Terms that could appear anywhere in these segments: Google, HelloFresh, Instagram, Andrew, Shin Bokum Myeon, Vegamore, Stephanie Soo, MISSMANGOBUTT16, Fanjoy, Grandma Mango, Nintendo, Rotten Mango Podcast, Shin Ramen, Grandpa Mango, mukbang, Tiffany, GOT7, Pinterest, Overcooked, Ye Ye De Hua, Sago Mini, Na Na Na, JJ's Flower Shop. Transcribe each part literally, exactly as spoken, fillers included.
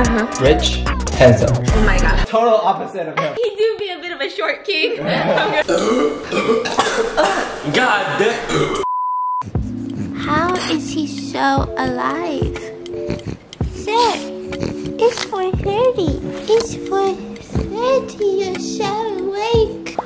Uh-huh. Rich, handsome. Oh my god. Total opposite of him. He do be a bit of a short king. God damn. How is he so alive? Sir, it's four thirty. It's four thirty. You're so awake.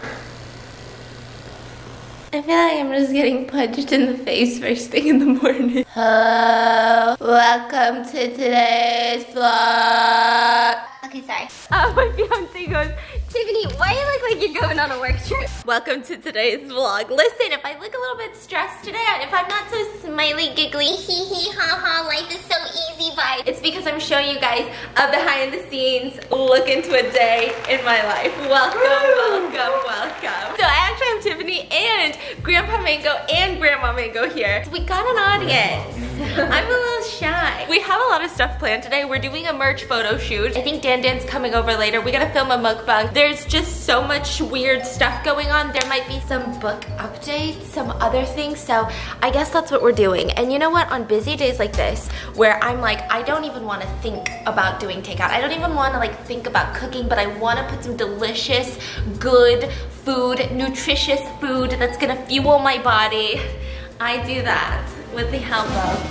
I feel like I'm just getting punched in the face first thing in the morning. Hello, welcome to today's vlog. Okay, sorry. Oh, my fiance goes, Tiffany, why do you look like you're going on a work trip? Welcome to today's vlog. Listen, if I look a little bit stressed today, and if I'm not so smiley, giggly, hee hee, ha ha, life is so easy vibe, it's because I'm showing you guys a behind the scenes look into a day in my life. Welcome, welcome, welcome. So I actually have Tiffany and Grandpa Mango and Grandma Mango here. So we got an audience. I'm a little shy. We have a lot of stuff planned today. We're doing a merch photo shoot. I think Dan Dan's coming over later. We gotta film a mukbang. There's just so much weird stuff going on. There might be some book updates, some other things. So I guess that's what we're doing. And you know what? On busy days like this, where I'm like, I don't even wanna think about doing takeout. I don't even wanna like think about cooking, but I wanna put some delicious, good food, nutritious food that's gonna fuel my body. I do that with the help of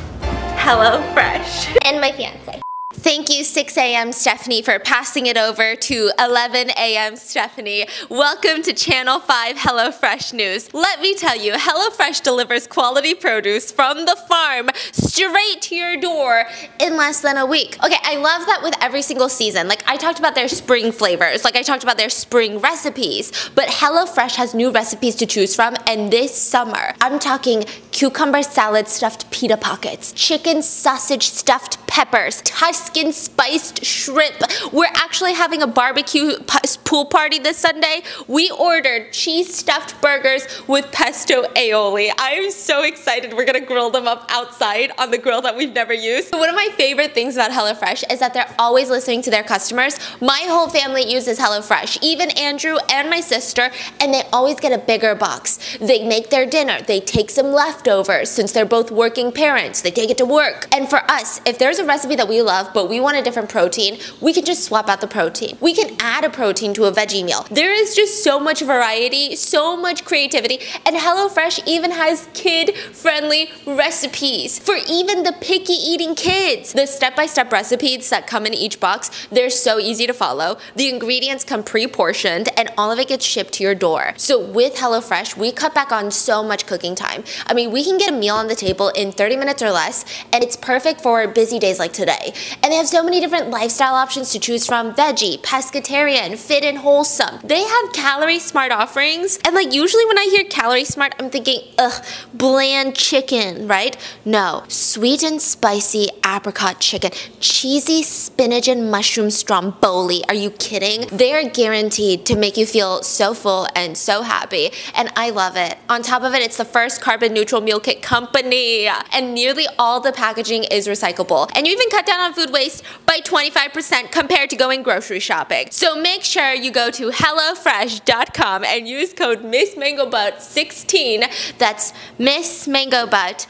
HelloFresh. And my fiance. Thank you six A M Stephanie for passing it over to eleven A M Stephanie. Welcome to Channel five HelloFresh News. Let me tell you, HelloFresh delivers quality produce from the farm straight to your door in less than a week. Okay, I love that with every single season. Like I talked about their spring flavors, like I talked about their spring recipes, but HelloFresh has new recipes to choose from, and this summer, I'm talking cucumber salad stuffed pita pockets, chicken sausage stuffed peppers, Tuscan spiced shrimp. We're actually having a barbecue pool party this Sunday. We ordered cheese stuffed burgers with pesto aioli. I'm so excited. We're gonna grill them up outside on the grill that we've never used. One of my favorite things about HelloFresh is that they're always listening to their customers. My whole family uses HelloFresh, even Andrew and my sister, and they always get a bigger box. They make their dinner. They take some leftovers since they're both working parents. They take it to work. And for us, if there's a recipe that we love, but we want a different protein, we can just swap out the protein. We can add a protein to a veggie meal. There is just so much variety, so much creativity, and HelloFresh even has kid-friendly recipes for even the picky eating kids. The step-by-step recipes that come in each box, they're so easy to follow. The ingredients come pre-portioned, and all of it gets shipped to your door. So with HelloFresh, we cut back on so much cooking time. I mean, we can get a meal on the table in thirty minutes or less, and it's perfect for busy days like today. And they have so many different lifestyle options to choose from. Veggie, pescatarian, fit and wholesome. They have calorie smart offerings. And like usually when I hear calorie smart, I'm thinking, ugh, bland chicken, right? No, sweet and spicy apricot chicken, cheesy spinach and mushroom stromboli. Are you kidding? They are guaranteed to make you feel so full and so happy. And I love it. On top of it, it's the first carbon neutral meal kit company. And nearly all the packaging is recyclable. And you even cut down on food waste by twenty-five percent compared to going grocery shopping. So make sure you go to HelloFresh dot com and use code Miss Mango Butt sixteen, that's Miss Mango Butt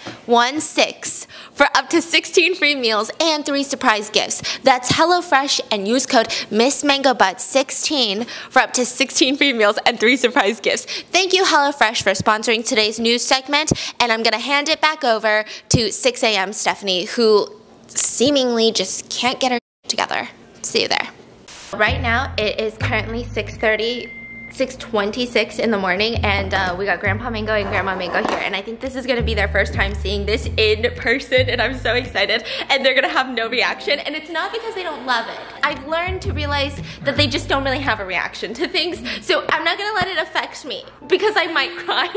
sixteen, for up to sixteen free meals and three surprise gifts. That's HelloFresh and use code Miss Mango Butt sixteen for up to sixteen free meals and three surprise gifts. Thank you HelloFresh for sponsoring today's news segment, and I'm gonna hand it back over to six A M Stephanie, who seemingly just can't get her together. See you there. Right now it is currently six thirty, six twenty-six in the morning, and uh, we got Grandpa Mango and Grandma Mango here, and I think this is gonna be their first time seeing this in person, and I'm so excited, and they're gonna have no reaction, and it's not because they don't love it. I've learned to realize that they just don't really have a reaction to things, so I'm not gonna let it affect me, because I might cry.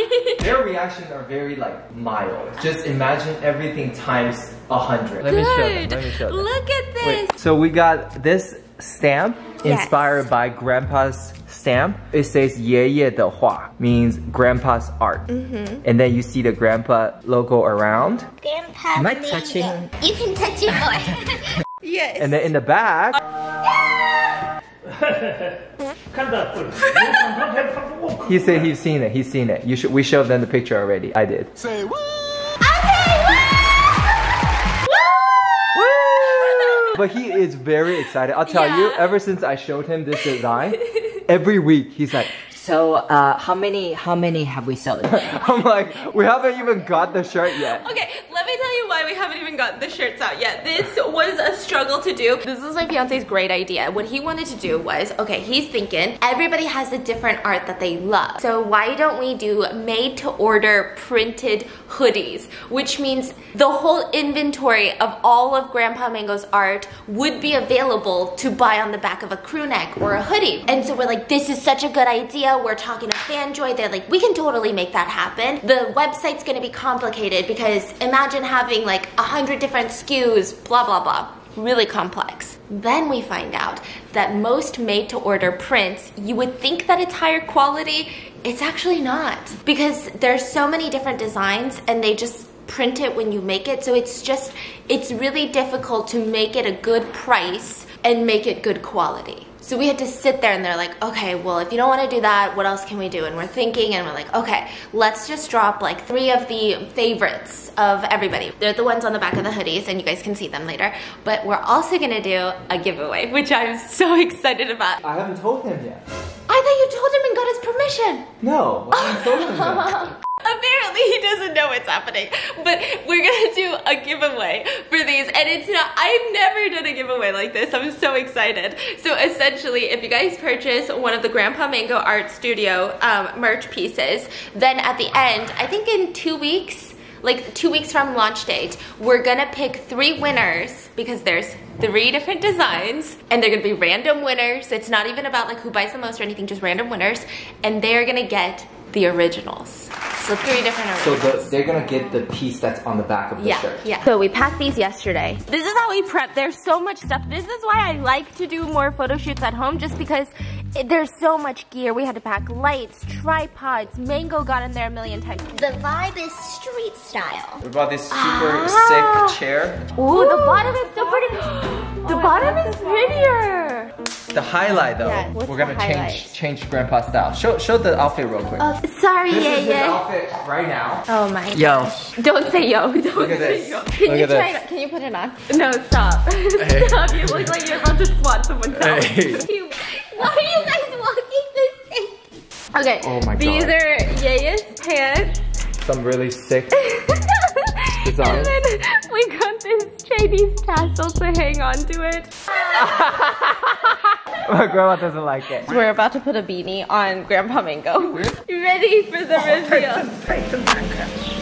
Their reactions are very, like, mild. Just imagine everything times a hundred. Let me show them, let me show them. Look at this. Wait. So we got this stamp, yes, inspired by Grandpa's stamp. It says "Ye Ye De Hua," means Grandpa's art. Mm-hmm. And then you see the Grandpa logo around. Grandpa, am I touching? It. You can touch it more. Yes. And then in the back. He said he's seen it. He's seen it. You should. We showed them the picture already. I did. Say what? Okay. What? But he is very excited. I'll tell yeah. you, ever since I showed him this design, every week he's like, so uh, how many how many have we sold? I'm like, we haven't even got the shirt yet. Okay, let me tell you why we haven't even gotten the shirts out yet. This was a struggle to do. This is my fiance's great idea. What he wanted to do was, okay, he's thinking everybody has a different art that they love. So why don't we do made to order printed hoodies, which means the whole inventory of all of Grandpa Mango's art would be available to buy on the back of a crew neck or a hoodie. And so we're like, this is such a good idea. We're talking to Fanjoy. They're like, we can totally make that happen. The website's gonna be complicated because imagine having like a hundred different S K Us, blah, blah, blah. Really complex. Then we find out that most made-to-order prints, you would think that it's higher quality. It's actually not, because there's so many different designs and they just print it when you make it. So it's just, it's really difficult to make it a good price and make it good quality. So we had to sit there and they're like, okay, well, if you don't want to do that, what else can we do? And we're thinking and we're like, okay, let's just drop like three of the favorites of everybody. They're the ones on the back of the hoodies and you guys can see them later. But we're also going to do a giveaway, which I'm so excited about. I haven't told him yet. I thought you told him and got his permission. No, I haven't told him yet. Apparently he doesn't know what's happening, but we're gonna do a giveaway for these, and it's not, I've never done a giveaway like this. I'm so excited. So essentially, if you guys purchase one of the Grandpa Mango Art Studio um, merch pieces, then at the end, I think in two weeks, like two weeks from launch date, we're gonna pick three winners, because there's three different designs and they're gonna be random winners. It's not even about like who buys the most or anything, just random winners, and they're gonna get the originals. So three different originals. So the, they're gonna get the piece that's on the back of the yeah, shirt. Yeah. So we packed these yesterday. This is how we prep. There's so much stuff. This is why I like to do more photo shoots at home, just because it, there's so much gear. We had to pack lights, tripods. Mango got in there a million times. The vibe is street style. We brought this super ah. sick chair. Ooh, Ooh, the bottom is so pretty. The oh, bottom is prettier. The highlight though, yeah, we're gonna change change Grandpa's style. Show show the outfit real quick. Uh, sorry, this yeah, is yeah. His outfit right now. Oh my. Yo. Gosh. Don't say yo. Don't look at say this. Yo. Can look you try? It, can you put it on? No, stop. Hey. Stop. You look like you're about to swat someone's out. Hey. Why are you guys walking this thing? Okay. Oh my god. These are Yaya's pants. Some really sick. Design. And then we got this Chinese tassel to hang on to it. My grandma doesn't like it. We're about to put a beanie on Grandpa Mango. You ready for the oh, reveal? Take some, take some back.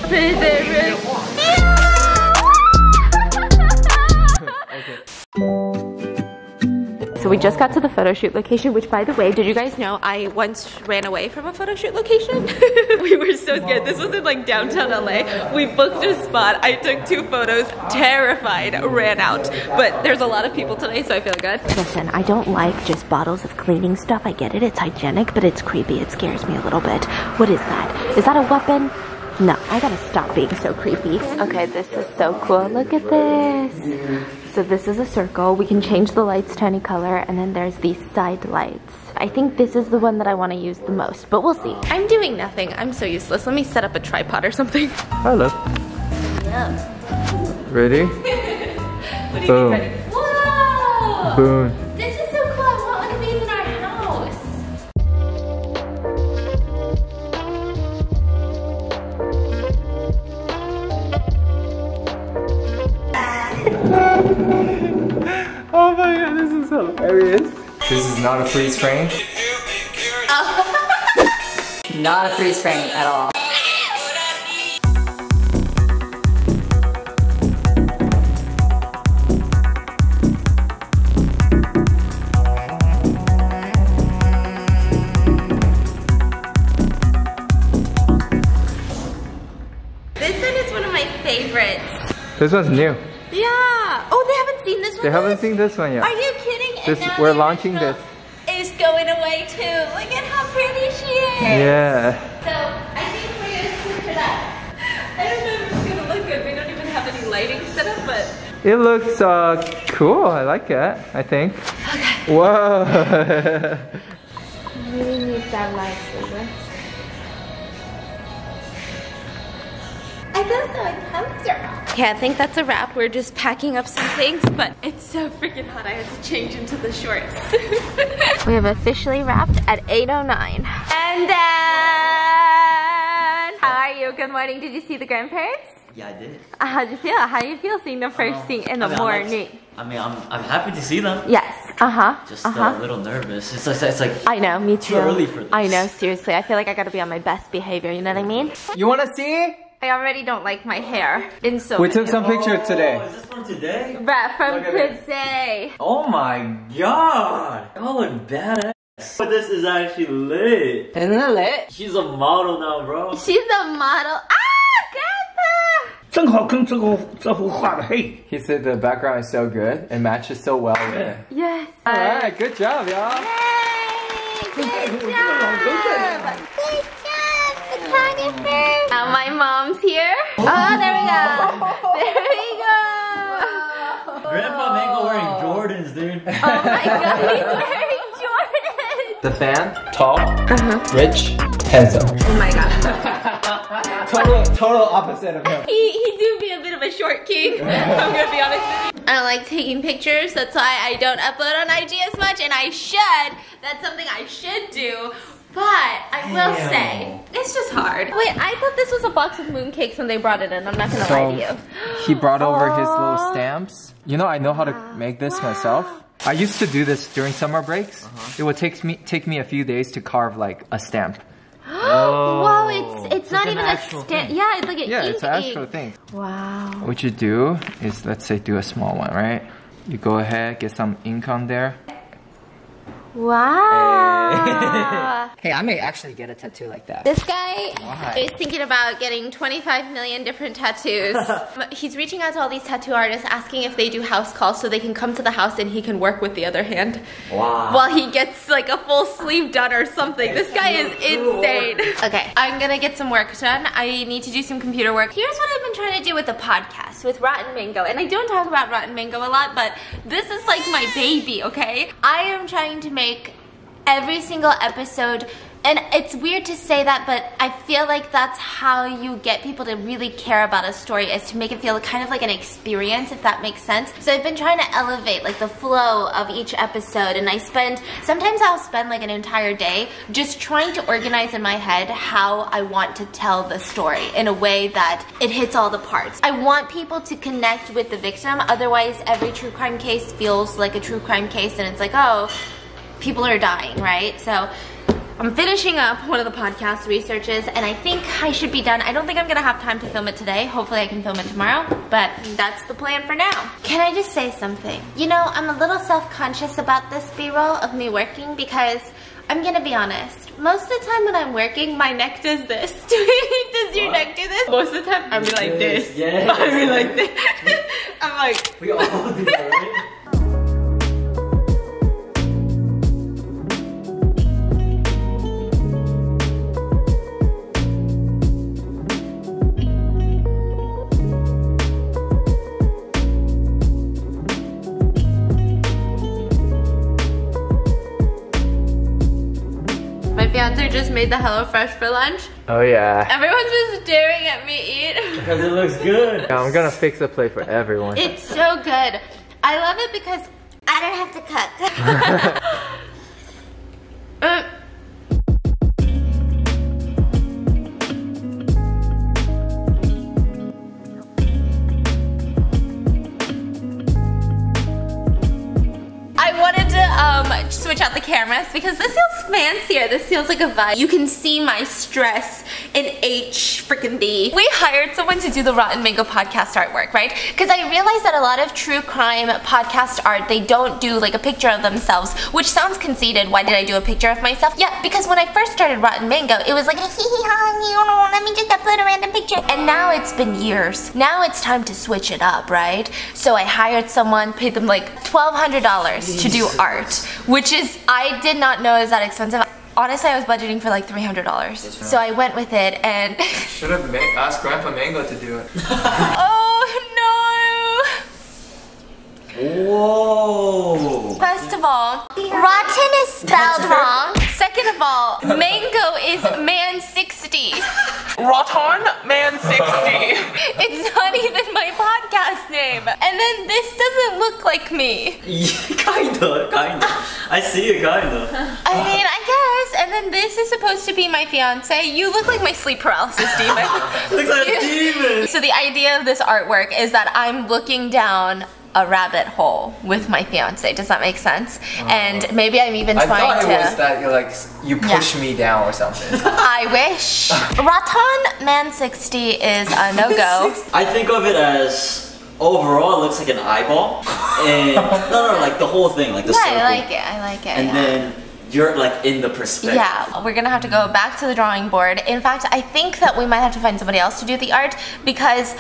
For the reveal! Okay. So we just got to the photo shoot location, which by the way, did you guys know I once ran away from a photo shoot location? We were so scared. This was in like downtown L A. We booked a spot. I took two photos, terrified, ran out. But there's a lot of people today, so I feel good. Listen, I don't like just bottles of cleaning stuff. I get it, it's hygienic, but it's creepy. It scares me a little bit. What is that? Is that a weapon? No, I gotta stop being so creepy. Okay, this is so cool. Look at this. So this is a circle. We can change the lights to any color, and then there's these side lights. I think this is the one that I want to use the most, but we'll see. I'm doing nothing. I'm so useless. Let me set up a tripod or something. Hello. Hello. Ready? What do you Boom. Think, ready? Whoa! Boom. This is so cool. I want one of these in our house. Oh my god, this is hilarious. This is not a freeze frame. Oh. Not a freeze frame at all. This one is one of my favorites. This one's new. Yeah. Oh, they haven't seen this one. They haven't yet? seen this one yet. Are you kidding? This, we're launching this. Is going away too. Look at how pretty she is. Yeah. So I think we're gonna switch it up. I don't know if it's gonna look good. We don't even have any lighting set up, but it looks uh cool. I like it. I think. Okay. Whoa. You really need that light, Susan. I guess I comes around. Okay, I think that's a wrap. We're just packing up some things, but it's so freaking hot. I had to change into the shorts. We have officially wrapped at eight oh nine. And then, how are you? Good morning. Did you see the grandparents? Yeah, I did. Uh, how'd you feel? How do you feel seeing them first um, thing in the I mean, morning? I'm, I mean, I'm, I'm happy to see them. Yes. Uh-huh. Just uh-huh. a little nervous. It's, it's, it's like, I know, me too. Too early for this. I know, seriously. I feel like I gotta be on my best behavior, you know what I mean? You wanna see? I already don't like my hair. In so We took some pictures oh, today. Is this from today? Right, from today. It. Oh my god. Y'all look badass. But this is actually lit. Isn't it lit? She's a model now, bro. She's a model. Ah! He said the background is so good and matches so well with it. Yes. Alright, good job, y'all. Yay! Good job! Good job, photographer! Now my mom's here. Oh, there we go. There we go. Grandpa Mango wearing Jordans, dude. Oh my god, he's wearing Jordans. The fan, tall, uh-huh. rich, handsome. Oh my god. Total, total opposite of him. He, he do be a bit of a short king, I'm gonna be honest. I don't like taking pictures, that's why I don't upload on I G as much, and I should. That's something I should do. But I will Ew. say, it's just hard. Wait, I thought this was a box of mooncakes when they brought it in. I'm not gonna so lie to you. He brought over Aww. his little stamps. You know, I know how to make this wow. myself. I used to do this during summer breaks. Uh-huh. It would take me take me a few days to carve like a stamp. Oh, wow, it's it's so not it's even a stamp. Yeah, it's like an Yeah, it's an actual thing. Wow. What you do is, let's say, do a small one, right? You go ahead, get some ink on there. Wow. Hey, hey I may actually get a tattoo like that. This guy Why? is thinking about getting twenty-five million different tattoos. He's reaching out to all these tattoo artists, asking if they do house calls so they can come to the house and he can work with the other hand. Wow. While he gets like a full sleeve done or something. It's this guy so is cool. insane. Okay, I'm gonna get some work done. I need to do some computer work. Here's what I've been trying to do with the podcast, with Rotten Mango. And I don't talk about Rotten Mango a lot, but this is like my baby, okay? I am trying to make Make every single episode, and it's weird to say that, but I feel like that's how you get people to really care about a story, is to make it feel kind of like an experience, if that makes sense. So I've been trying to elevate like the flow of each episode, and I spend, sometimes I'll spend like an entire day just trying to organize in my head how I want to tell the story in a way that it hits all the parts. I want people to connect with the victim, otherwise every true crime case feels like a true crime case, and it's like, oh, people are dying, right? So I'm finishing up one of the podcast researches, and I think I should be done. I don't think I'm gonna have time to film it today. Hopefully I can film it tomorrow, but that's the plan for now. Can I just say something? You know, I'm a little self-conscious about this B-roll of me working because I'm gonna be honest. Most of the time when I'm working, my neck does this. Does your what? neck do this? Most of the time, I'm yes, like this. Yes. I'm like this. I'm like... We all do that, right? Andrew just made the HelloFresh for lunch. Oh yeah. Everyone's just staring at me eat. Because it looks good. Yeah, I'm gonna fix the plate for everyone. It's so good. I love it because I don't have to cook. uh, switch out the cameras because this feels fancier. This feels like a vibe. You can see my stress in H freaking D. We hired someone to do the Rotten Mango podcast artwork, right? Because I realized that a lot of true crime podcast art, they don't do like a picture of themselves, which sounds conceited. Why did I do a picture of myself? Yeah, because when I first started Rotten Mango, it was like, hee hee ha, let me just upload a random picture. And now it's been years. Now it's time to switch it up, right? So I hired someone, paid them like twelve hundred dollars to do art, which is, I did not know it was that expensive. Honestly, I was budgeting for like three hundred dollars. Right. So I went with it and... Should have asked Grandpa Mango to do it. Oh no! Whoa! First of all, rotten is spelled wrong. Second of all, mango is man sixty. Rotten Man sixty. It's not even my podcast name. And then this doesn't look like me. Yeah, kinda, kinda. I see it, kinda. I mean, I guess. And then this is supposed to be my fiance. You look like my sleep paralysis demon. Looks like a demon. So the idea of this artwork is that I'm looking down a rabbit hole with my fiance. Does that make sense? Uh, and maybe I'm even I trying to. I thought it was that you're like you push yeah. me down or something. I wish. Rotten Man sixty is a no go. I think of it as overall it looks like an eyeball, and no, no, like the whole thing, like the yeah, circle. I like it. I like it. And yeah. then. You're like in the perspective. Yeah, we're gonna have to go back to the drawing board. In fact, I think that we might have to find somebody else to do the art because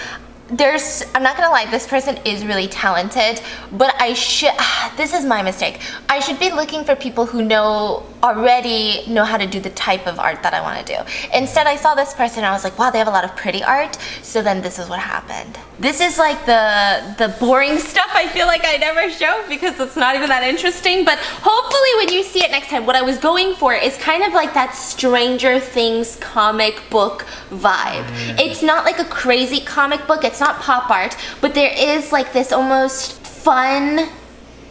there's, I'm not gonna lie, this person is really talented, but I should, this is my mistake. I should be looking for people who know, already know how to do the type of art that I wanna do. Instead, I saw this person and I was like, wow, they have a lot of pretty art. So then this is what happened. This is like the, the boring stuff I feel like I never show because it's not even that interesting, but hopefully when you see it next time, what I was going for is kind of like that Stranger Things comic book vibe. It's not like a crazy comic book, it's It's not pop art, but there is like this almost fun,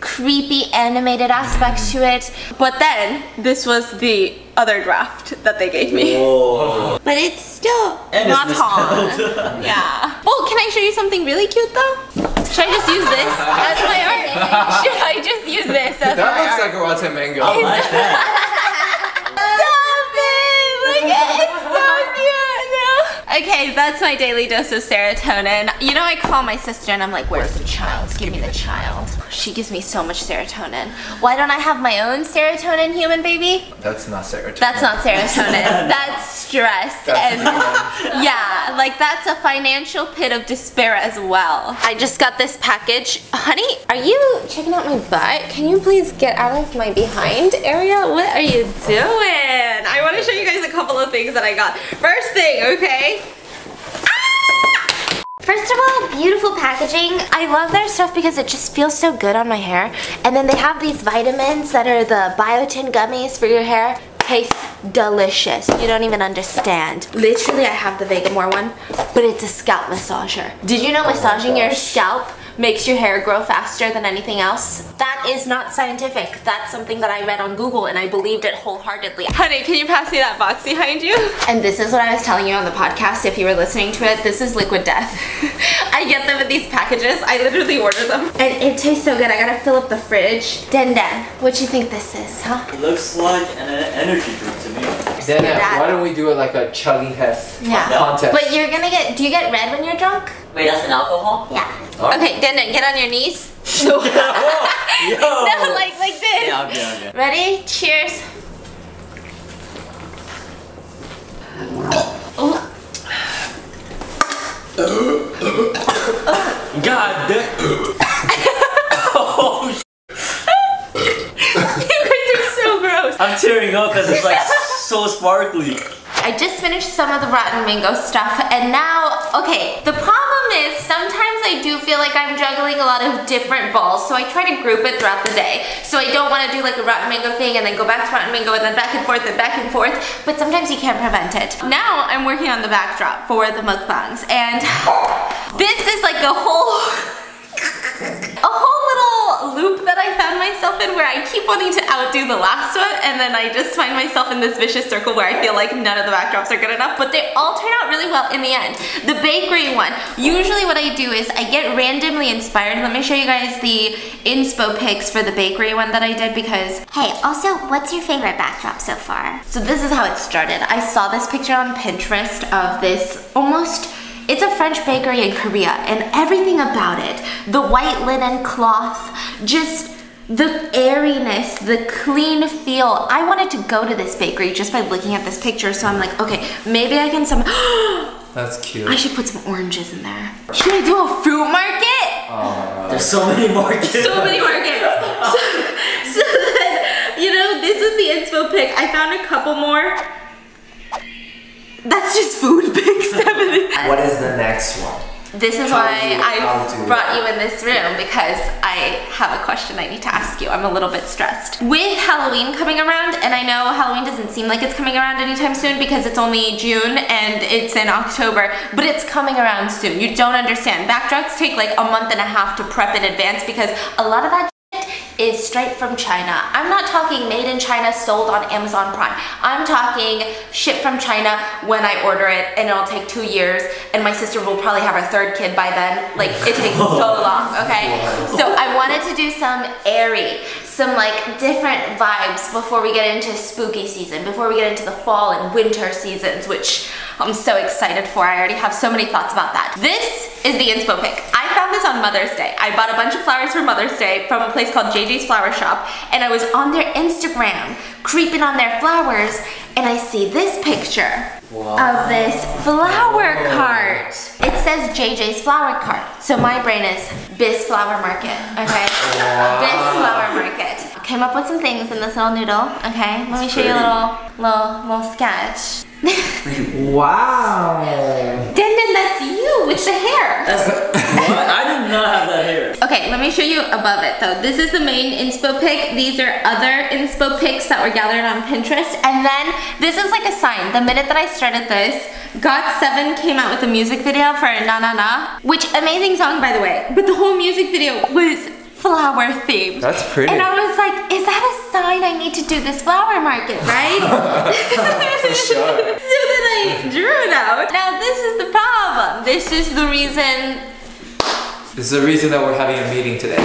creepy, animated aspect to it. But then, this was the other draft that they gave me. Whoa. But it's still and not hot. Yeah. Oh, can I show you something really cute though? Should I just use this as my art? Should I just use this as that my art? That looks like a rotten mango. I like that. Stop it! Look at it! Okay, that's my daily dose of serotonin. You know, I call my sister and I'm like, where's the child? Give me the child. She gives me so much serotonin. Why don't I have my own serotonin, human baby? That's not serotonin. That's not serotonin. That's stress. That's and yeah, like that's a financial pit of despair as well. I just got this package. Honey, are you checking out my butt? Can you please get out of my behind area? What are you doing? I want to show you guys a couple of things that I got. First thing, okay? First of all, beautiful packaging. I love their stuff because it just feels so good on my hair. And then they have these vitamins that are the biotin gummies for your hair. Tastes delicious. You don't even understand. Literally, I have the Vegamore one, but it's a scalp massager. Did you know massaging your scalp makes your hair grow faster than anything else? That is not scientific. That's something that I read on Google and I believed it wholeheartedly. Honey, can you pass me that box behind you? And this is what I was telling you on the podcast if you were listening to it. This is liquid death. I get them in these packages. I literally order them. And it tastes so good. I gotta fill up the fridge. Den Den, what do you think this is, huh? It looks like an energy drink to me. Then uh, why don't we do it like a chugging test? Yeah. Contest. But you're gonna get, do you get red when you're drunk? Wait, that's an alcohol? Yeah. Right. Okay, Denden, get on your knees. No, like like this. Yeah, okay, okay. Ready? Cheers. Oh. Oh. God damn. Oh, you guys are so gross. I'm tearing up because it's like so sparkly. I just finished some of the Rotten Mango stuff and now, okay, the problem is sometimes I do feel like I'm juggling a lot of different balls, so I try to group it throughout the day. So I don't want to do like a Rotten Mango thing and then go back to Rotten Mango and then back and forth and back and forth, but sometimes you can't prevent it. Now I'm working on the backdrop for the mukbangs and this is like a whole, a whole loop that I found myself in where I keep wanting to outdo the last one and then I just find myself in this vicious circle where I feel like none of the backdrops are good enough, but they all turn out really well in the end. The bakery one, usually what I do is I get randomly inspired. Let me show you guys the inspo pics for the bakery one that I did because... Hey, also, what's your favorite backdrop so far? So this is how it started. I saw this picture on Pinterest of this almost... It's a French bakery in Korea, and everything about it, the white linen cloth, just the airiness, the clean feel. I wanted to go to this bakery just by looking at this picture, so I'm like, okay, maybe I can some- That's cute. I should put some oranges in there. Should I do a fruit market? Uh, There's so many markets. So many markets. so, so that, you know, this is the inspo pic. I found a couple more. That's just food pics. What is the next one? This is why I brought you in this room, because I have a question I need to ask you. I'm a little bit stressed. With Halloween coming around, and I know Halloween doesn't seem like it's coming around anytime soon because it's only June and it's in October, but it's coming around soon. You don't understand. Backdrops take like a month and a half to prep in advance because a lot of that is straight from China. I'm not talking made in China, sold on Amazon Prime. I'm talking shipped from China when I order it, and it'll take two years, and my sister will probably have her third kid by then. Like, it takes so long, okay? So I wanted to do some airy, some like different vibes before we get into spooky season, before we get into the fall and winter seasons, which I'm so excited for. I already have so many thoughts about that. This is the inspo pick. I found this on Mother's Day. I bought a bunch of flowers for Mother's Day from a place called J J's Flower Shop, and I was on their Instagram, creeping on their flowers, and I see this picture wow. of this flower cart. It says J J's Flower Cart, so my brain is Biz Flower Market, okay? Wow. Biz Flower Market. Came up with some things in this little noodle, okay? Let me show you a little, little, little sketch. Wow! Denden, that's you with the hair! That's, what? I did not have that hair. Okay, let me show you above it though. This is the main inspo pic. These are other inspo pics that were gathered on Pinterest. And then, this is like a sign. The minute that I started this, got seven came out with a music video for Na Na Na, which amazing song by the way, but the whole music video was flower themed. That's pretty. And I was like, is that a sign I need to do this flower market, right? For sure. So then I drew it out. Now this is the problem. This is the reason. This is the reason that we're having a meeting today.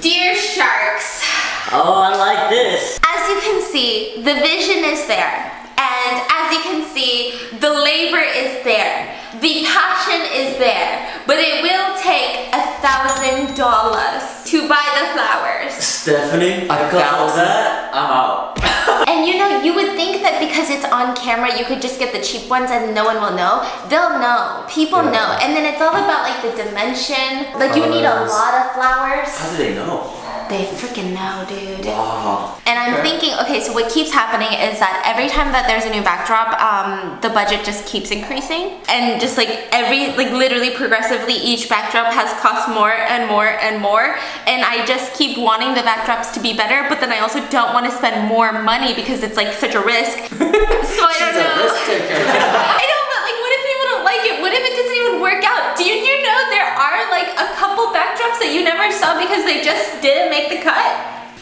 Dear sharks. Oh, I like this. As you can see, the vision is there. And as you can see, the labor is there. The passion is there, but it will take a thousand dollars to buy the flowers. Stephanie, I got that. I'm out. And you know, you would think that because it's on camera, you could just get the cheap ones and no one will know. They'll know. People yeah. know. And then it's all about like the dimension. Like you need a lot of flowers. How do they know? They freaking know, dude. Wow. And I'm thinking, okay, so what keeps happening is that every time that there's a new backdrop, um, the budget just keeps increasing. And just like every, like literally progressively, each backdrop has cost more and more and more. And I just keep wanting the backdrops to be better, but then I also don't want to spend more money because it's like such a risk. So I don't She's know. A risk taker. I know, but like, what if people don't like it? What if it doesn't even work out? Do you, you know there are like a couple backdrops that you never saw because they just didn't make the cut?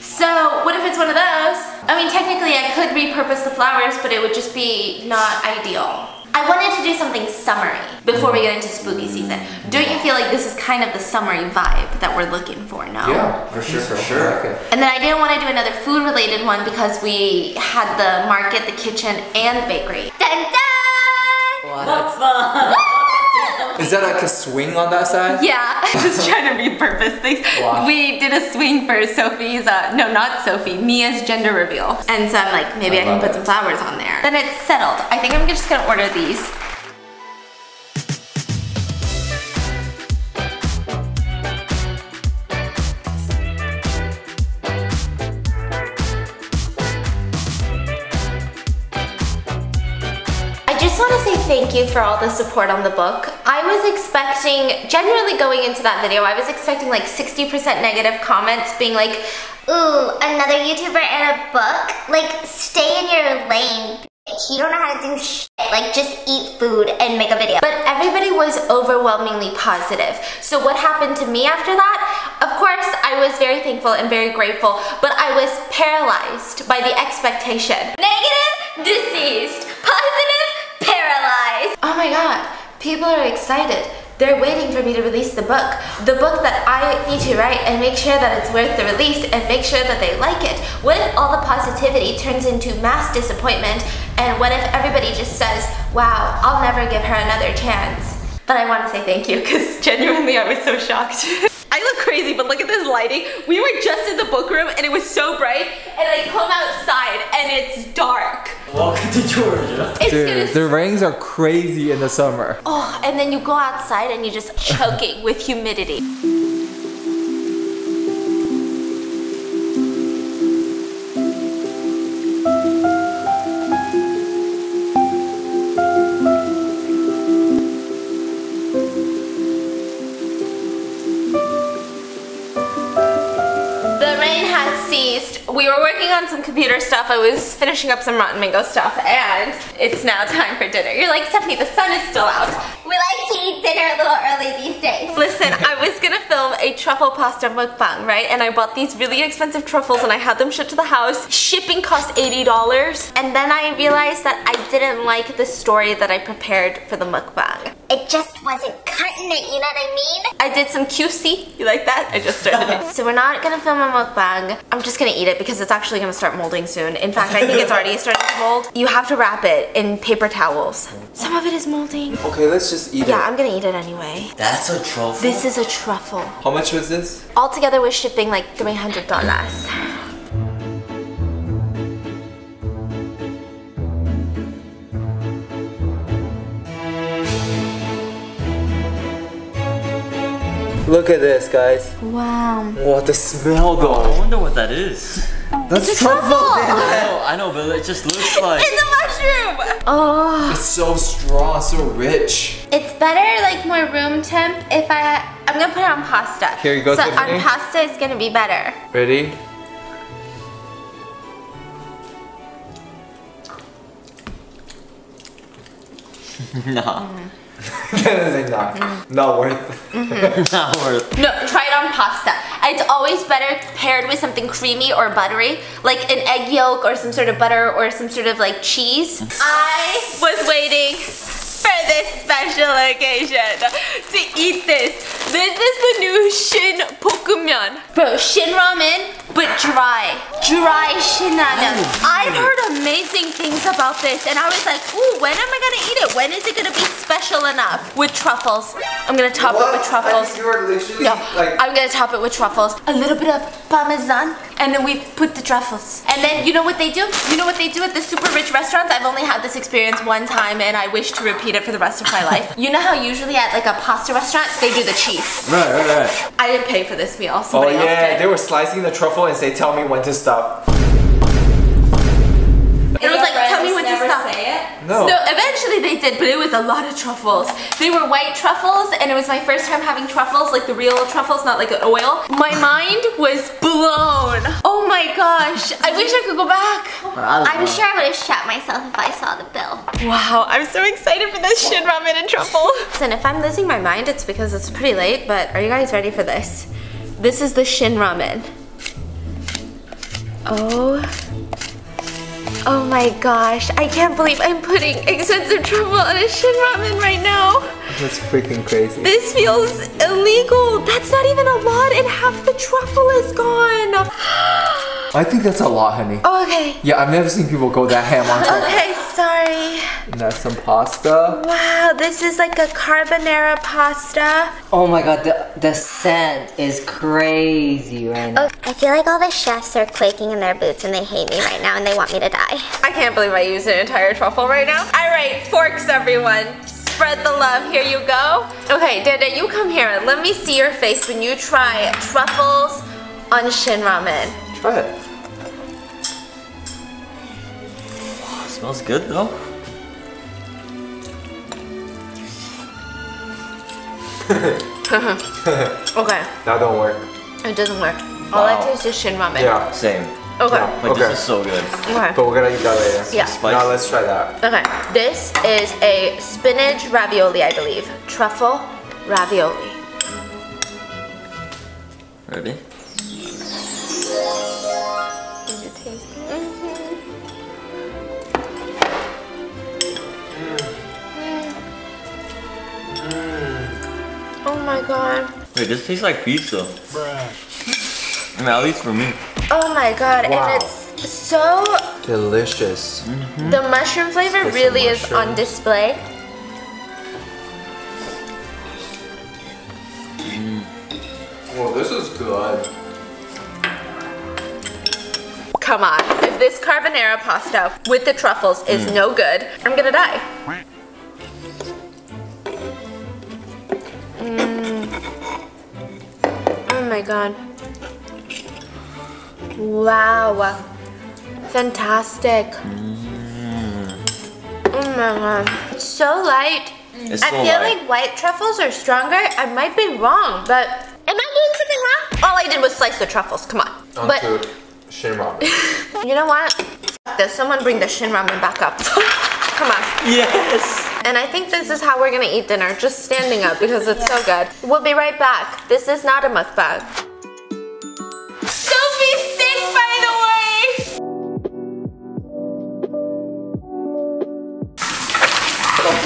So what if it's one of those? I mean, technically I could repurpose the flowers, but it would just be not ideal. I wanted to do something summery before we get into spooky season. Don't you feel like this is kind of the summery vibe that we're looking for now? Yeah, for sure, for sure. Okay. And then I didn't want to do another food related one because we had the market, the kitchen, and bakery. Dun dun! What? What's the Is that like a swing on that side? Yeah, just trying to repurpose things. Wow. We did a swing for Sophie's, uh, no not Sophie, Mia's gender reveal. And so I'm like, maybe I, I can put it. some flowers on there. Then it's settled. I think I'm just gonna order these. Thank you for all the support on the book. I was expecting, generally going into that video, I was expecting like sixty percent negative comments being like, ooh, another YouTuber and a book? Like, stay in your lane. You don't know how to do shit, like just eat food and make a video. But everybody was overwhelmingly positive. So what happened to me after that? Of course, I was very thankful and very grateful, but I was paralyzed by the expectation. Negative, deceased. Positive, paralyzed. Oh my god, people are excited. They're waiting for me to release the book. The book that I need to write and make sure that it's worth the release and make sure that they like it. What if all the positivity turns into mass disappointment, and what if everybody just says, wow, I'll never give her another chance? But I want to say thank you, because genuinely I was so shocked. I look crazy, but look at this lighting. We were just in the book room and it was so bright, and I come outside and it's dark. Welcome to Georgia. It's Dude, the rains are crazy in the summer. Oh, and then you go outside and you're just choking with humidity. deceased. We were working on some computer stuff. I was finishing up some Rotten Mango stuff, and it's now time for dinner. You're like, Stephanie, the sun is still out. We like to eat dinner a little early these days. Listen, I was gonna film a truffle pasta mukbang, right? And I bought these really expensive truffles, and I had them shipped to the house. Shipping cost eighty dollars. And then I realized that I didn't like the story that I prepared for the mukbang. It just wasn't cutting it, you know what I mean? I did some Q C. You like that? I just started it. So we're not gonna film a mukbang. I'm just gonna eat it because it's actually gonna start molding soon. In fact, I think it's already starting to mold. You have to wrap it in paper towels. Some of it is molding. Okay, let's just eat yeah, it. Yeah, I'm gonna eat it anyway. That's a truffle? This is a truffle. How much was this? Altogether, we're shipping like three hundred dollars. Look at this, guys. Wow. Wow, the smell though. Oh, I wonder what that is. That's it's truffle. truffle. I know, I know, but it just looks like... It's a mushroom. Oh. It's so strong, so rich. It's better like more room temp if I... I'm gonna put it on pasta. Here you go, So Tiffany. On pasta, it's gonna be better. Ready? Nah. Mm. That is not, mm. not worth mm -hmm. Not worth No, try it on pasta. It's always better paired with something creamy or buttery, like an egg yolk or some sort of butter or some sort of like cheese. I was waiting for this special occasion to eat this. This is the new Shin Bokum Myeon. Bro, Shin Ramen, but dry. Dry Shin Ramen. I've heard amazing things about this, and I was like, ooh, when am I gonna eat it? When is it gonna be special enough with truffles? I'm gonna top what? it with truffles. You are literally no, like I'm gonna top it with truffles. A little bit of parmesan, and then we put the truffles. And then you know what they do? You know what they do at the super rich restaurants? I've only had this experience one time, and I wish to repeat it for the rest of my life. You know how usually at like a pasta restaurant they do the cheese. Right, right, right. I didn't pay for this meal. Somebody oh yeah, else did. They were slicing the truffle and say, "Tell me when to stop." It was like, tell me when to stop. No. So eventually they did, but it was a lot of truffles. They were white truffles, and it was my first time having truffles, like the real truffles, not like an oil. My mind was blown. Oh my gosh, I wish I could go back. I'm sure I would have shot myself if I saw the bill. Wow, I'm so excited for this Shin Ramen and truffle. Listen, if I'm losing my mind, it's because it's pretty late, but are you guys ready for this? This is the Shin Ramen. Oh. Oh my gosh, I can't believe I'm putting expensive trouble on a Shin Ramen right now. That's freaking crazy. This feels illegal. That's not even a lot, and half the truffle is gone. I think that's a lot, honey. Oh, okay. Yeah, I've never seen people go that ham on top. Okay, sorry. And that's some pasta. Wow, this is like a carbonara pasta. Oh my god, the, the scent is crazy right now. Okay. I feel like all the chefs are quaking in their boots and they hate me right now and they want me to die. I can't believe I used an entire truffle right now. All right, forks everyone. Spread the love, here you go. Okay, Dada, you come here and let me see your face when you try truffles on Shin Ramen. Try it. Oh, it smells good though. Okay. That don't work. It doesn't work. All wow. I taste is Shin Ramen. Yeah, same. Okay. Yeah. Like, okay. This is so good. Okay. But we're gonna eat that later. Yeah. Now let's try that. Okay. This is a spinach ravioli, I believe. Truffle ravioli. Ready? Did you taste it? Mm-hmm. Mm. Mm. Oh my god. Wait, this tastes like pizza. Bruh. I mean, at least for me. Oh my god, wow. And it's so delicious. Mm-hmm. The mushroom flavor There's really mushroom. is on display. Mm. Well, this is good. Come on, if this carbonara pasta with the truffles is mm. no good, I'm gonna die. Mm. Oh my god. Wow, fantastic. Mm. Oh my god, it's so light. It's I so feel light. like white truffles are stronger. I might be wrong, but am I doing something wrong? All I did was slice the truffles, come on. On but food. Shin Ramen. You know what? Does someone bring the Shin Ramen back up? Come on. Yes. And I think this is how we're gonna eat dinner, just standing up because it's yeah. so good. We'll be right back. This is not a mukbang. Sophie's sick, by the way.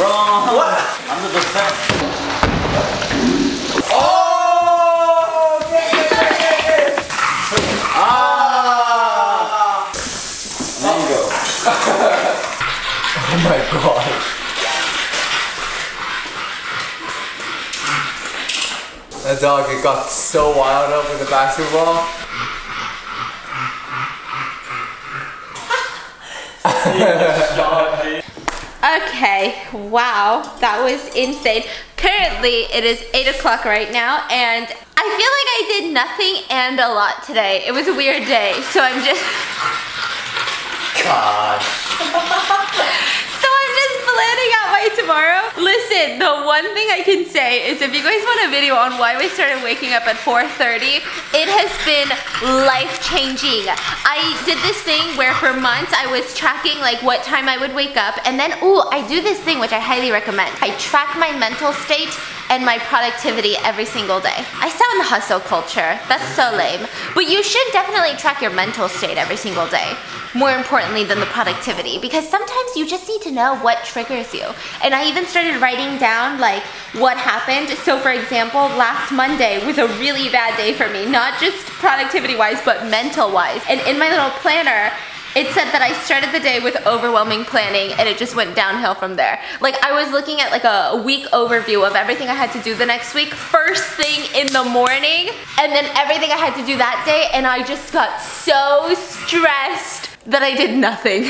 Wrong. What? I'm the best. Oh! Okay. Ah! Mango. Oh my gosh. That dog, it got so wild up with the basketball. Okay, wow, that was insane. Currently, it is eight o'clock right now, and I feel like I did nothing and a lot today. It was a weird day, so I'm just... God. So I'm just planning out my tomorrow. Listen, the one thing I can say is if you guys want a video on why we started waking up at four thirty, it has been life-changing. I did this thing where for months I was tracking like what time I would wake up, and then ooh, I do this thing which I highly recommend. I track my mental state and my productivity every single day. I sound hustle culture, that's so lame. But you should definitely track your mental state every single day, more importantly than the productivity, because sometimes you just need to know what triggers you. And I even started writing down like what happened. So for example, last Monday was a really bad day for me, not just productivity wise, but mental wise. And in my little planner, it said that I started the day with overwhelming planning and it just went downhill from there. Like I was looking at like a week overview of everything I had to do the next week, first thing in the morning, and then everything I had to do that day, and I just got so stressed that I did nothing.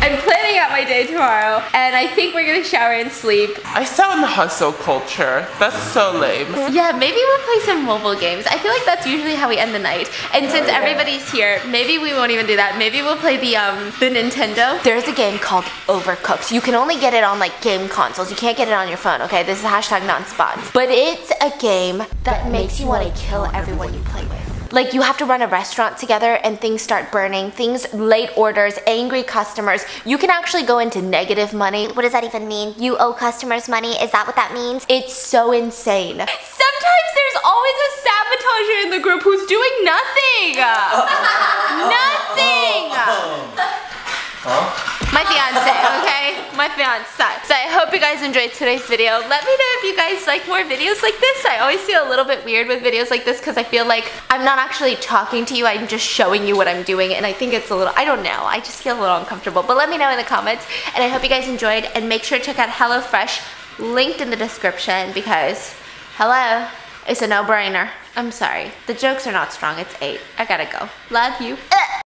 I'm planning out my day tomorrow, and I think we're gonna shower and sleep. I sound hustle culture. That's so lame. Yeah, maybe we'll play some mobile games. I feel like that's usually how we end the night. And since oh, yeah. everybody's here, maybe we won't even do that. Maybe we'll play the um the Nintendo. There's a game called Overcooked. You can only get it on like game consoles. You can't get it on your phone, okay? This is hashtag non-spots. But it's a game that, that makes you wanna kill everyone you play with. Like you have to run a restaurant together and things start burning, things, late orders, angry customers. You can actually go into negative money. What does that even mean? You owe customers money? Is that what that means? It's so insane. Sometimes there's always a sabotager in the group who's doing nothing. Nothing. Huh? My fiance, okay? My fiance. So I hope you guys enjoyed today's video. Let me know if you guys like more videos like this. I always feel a little bit weird with videos like this because I feel like I'm not actually talking to you. I'm just showing you what I'm doing, and I think it's a little, I don't know. I just feel a little uncomfortable. But let me know in the comments, and I hope you guys enjoyed, and make sure to check out HelloFresh, linked in the description, because hello, it's a no-brainer. I'm sorry. The jokes are not strong. It's eight. I gotta go. Love you.